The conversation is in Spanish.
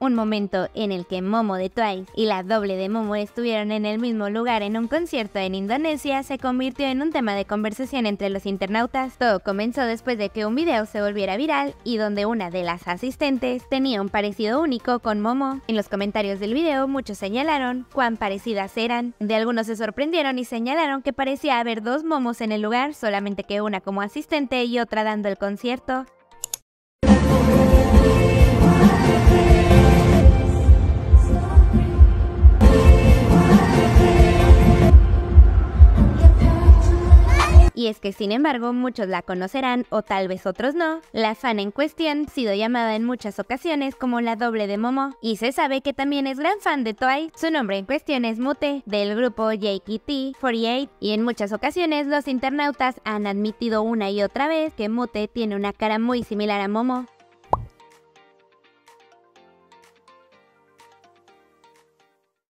un momento en el que Momo de Twice y la doble de Momo estuvieron en el mismo lugar en un concierto en Indonesia se convirtió en un tema de conversación entre los internautas. Todo comenzó después de que un video se volviera viral y donde una de las asistentes tenía un parecido único con Momo. En los comentarios del video muchos señalaron cuán parecidas eran. De algunos se sorprendieron y señalaron que parecía haber dos Momos en el lugar, solamente que una como asistente y otra dando el concierto. Y es que sin embargo muchos la conocerán o tal vez otros no. La fan en cuestión ha sido llamada en muchas ocasiones como la doble de Momo y se sabe que también es gran fan de Twice. Su nombre en cuestión es Mute, del grupo JKT48, y en muchas ocasiones los internautas han admitido una y otra vez que Mute tiene una cara muy similar a Momo.